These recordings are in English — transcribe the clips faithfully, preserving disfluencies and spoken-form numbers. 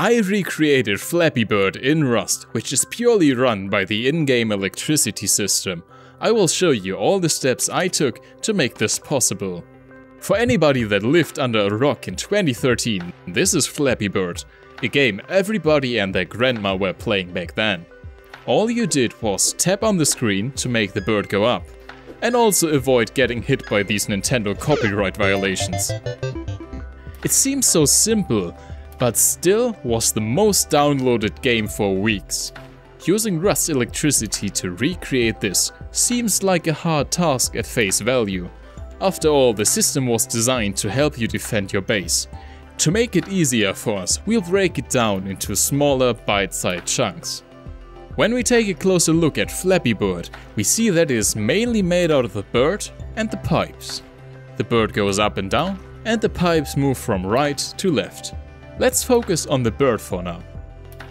I recreated Flappy Bird in Rust, which is purely run by the in-game electricity system. I will show you all the steps I took to make this possible. For anybody that lived under a rock in twenty thirteen, this is Flappy Bird, a game everybody and their grandma were playing back then. All you did was tap on the screen to make the bird go up, and also avoid getting hit by these Nintendo copyright violations. It seems so simple, but still was the most downloaded game for weeks. Using Rust electricity to recreate this seems like a hard task at face value. After all, the system was designed to help you defend your base. To make it easier for us, we'll break it down into smaller bite-sized chunks. When we take a closer look at Flappy Bird, we see that it is mainly made out of the bird and the pipes. The bird goes up and down, and the pipes move from right to left. Let's focus on the bird for now.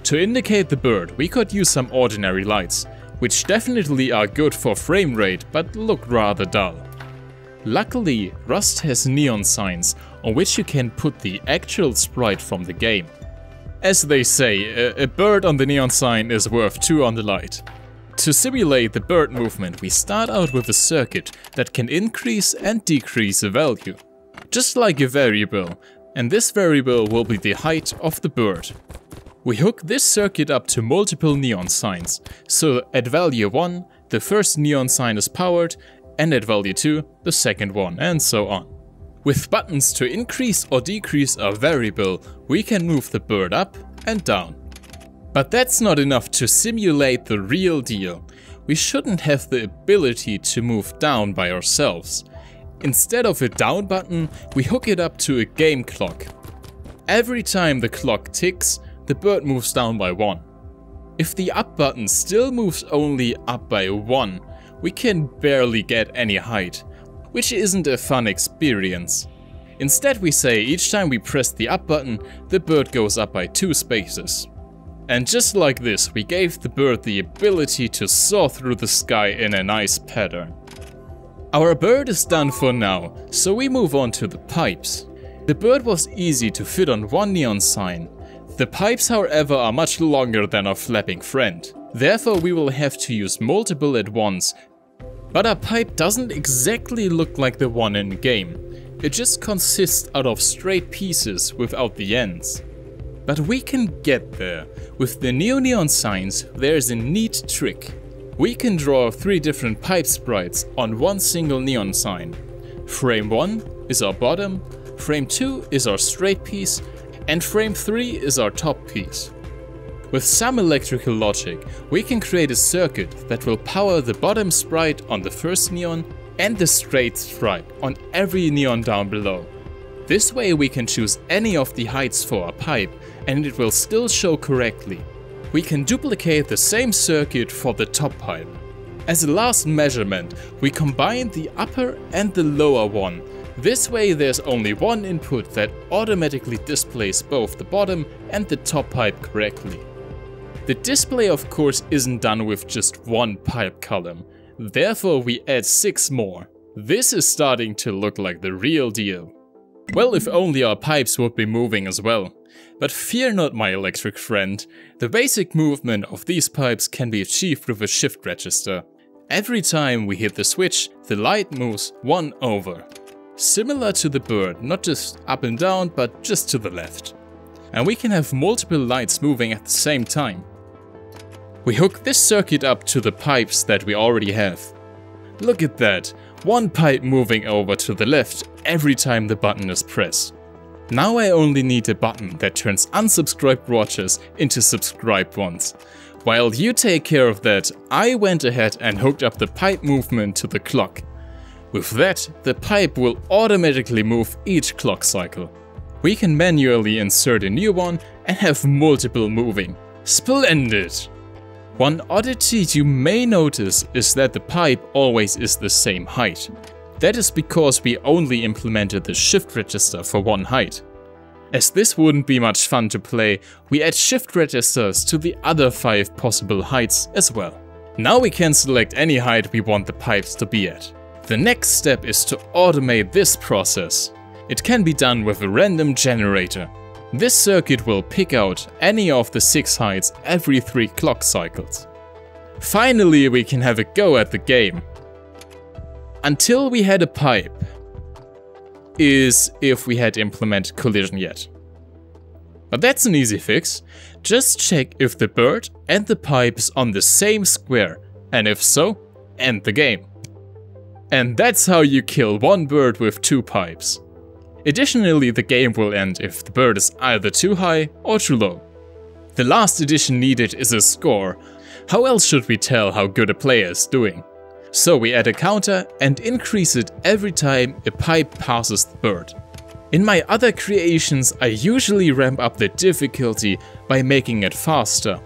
To indicate the bird, we could use some ordinary lights, which definitely are good for frame rate but look rather dull. Luckily, Rust has neon signs on which you can put the actual sprite from the game. As they say, a, a bird on the neon sign is worth two on the light. To simulate the bird movement, we start out with a circuit that can increase and decrease a value, just like a variable, and this variable will be the height of the bird. We hook this circuit up to multiple neon signs, so at value one, the first neon sign is powered, and at value two, the second one, and so on. With buttons to increase or decrease a variable, we can move the bird up and down. But that's not enough to simulate the real deal. We shouldn't have the ability to move down by ourselves. Instead of a down button, we hook it up to a game clock. Every time the clock ticks, the bird moves down by one. If the up button still moves only up by one, we can barely get any height, which isn't a fun experience. Instead, we say each time we press the up button, the bird goes up by two spaces. And just like this, we gave the bird the ability to soar through the sky in a nice pattern. Our bird is done for now, so we move on to the pipes. The bird was easy to fit on one neon sign. The pipes, however, are much longer than our flapping friend. Therefore, we will have to use multiple at once. But our pipe doesn't exactly look like the one in the game. It just consists out of straight pieces without the ends. But we can get there. With the new neon signs, there is a neat trick. We can draw three different pipe sprites on one single neon sign. Frame one is our bottom, frame two is our straight piece, and frame three is our top piece. With some electrical logic, we can create a circuit that will power the bottom sprite on the first neon and the straight sprite on every neon down below. This way we can choose any of the heights for our pipe and it will still show correctly. We can duplicate the same circuit for the top pipe. As a last measurement, we combine the upper and the lower one. This way there's only one input that automatically displays both the bottom and the top pipe correctly. The display of course isn't done with just one pipe column, therefore we add six more. This is starting to look like the real deal. Well, if only our pipes would be moving as well. But fear not, my electric friend, the basic movement of these pipes can be achieved with a shift register. Every time we hit the switch, the light moves one over. Similar to the bird, not just up and down, but just to the left. And we can have multiple lights moving at the same time. We hook this circuit up to the pipes that we already have. Look at that, one pipe moving over to the left every time the button is pressed. Now I only need a button that turns unsubscribed watchers into subscribed ones. While you take care of that, I went ahead and hooked up the pipe movement to the clock. With that, the pipe will automatically move each clock cycle. We can manually insert a new one and have multiple moving. Splendid! One oddity you may notice is that the pipe always is the same height. That is because we only implemented the shift register for one height. As this wouldn't be much fun to play, we add shift registers to the other five possible heights as well. Now we can select any height we want the pipes to be at. The next step is to automate this process. It can be done with a random generator. This circuit will pick out any of the six heights every three clock cycles. Finally, we can have a go at the game. Until we had a pipe is if we had implemented collision yet. But that's an easy fix. Just check if the bird and the pipe is on the same square, and if so, end the game. And that's how you kill one bird with two pipes. Additionally, the game will end if the bird is either too high or too low. The last addition needed is a score. How else should we tell how good a player is doing? So we add a counter and increase it every time a pipe passes the bird. In my other creations, I usually ramp up the difficulty by making it faster.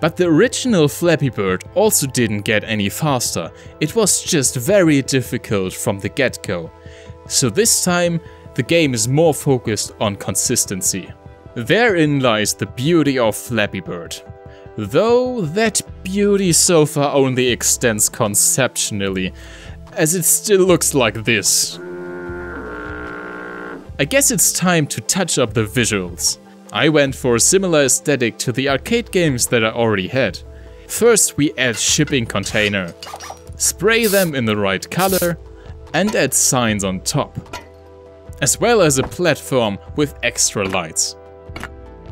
But the original Flappy Bird also didn't get any faster, it was just very difficult from the get-go. So this time, the game is more focused on consistency. Therein lies the beauty of Flappy Bird. Though that beauty so far only extends conceptually, as it still looks like this. I guess it's time to touch up the visuals. I went for a similar aesthetic to the arcade games that I already had. First we add shipping container, spray them in the right color and add signs on top, as well as a platform with extra lights.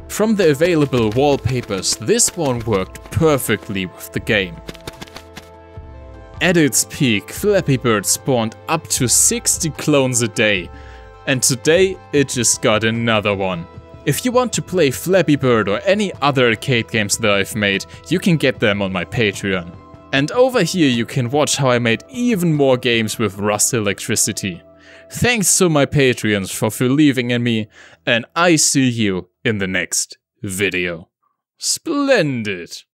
From the available wallpapers, this one worked perfectly with the game. At its peak, Flappy Bird spawned up to sixty clones a day, and today it just got another one. If you want to play Flappy Bird or any other arcade games that I've made, you can get them on my Patreon. And over here you can watch how I made even more games with Rust electricity. Thanks to my Patreons for believing in me, and I see you in the next video. Splendid!